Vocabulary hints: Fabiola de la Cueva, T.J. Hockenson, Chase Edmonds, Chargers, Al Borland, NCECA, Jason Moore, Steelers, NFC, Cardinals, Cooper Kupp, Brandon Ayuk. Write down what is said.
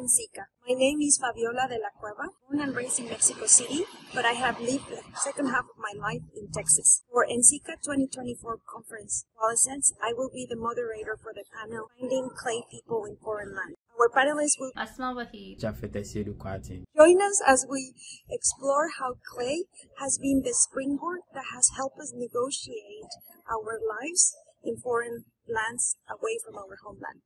NCECA. My name is Fabiola de la Cueva, born and raised in Mexico City, but I have lived the second half of my life in Texas. For NCECA 2024 conference, Adolescents, I will be the moderator for the panel, Finding Clay People in Foreign Land. Our panelists will join us as we explore how clay has been the springboard that has helped us negotiate our lives in foreign lands away from our homeland.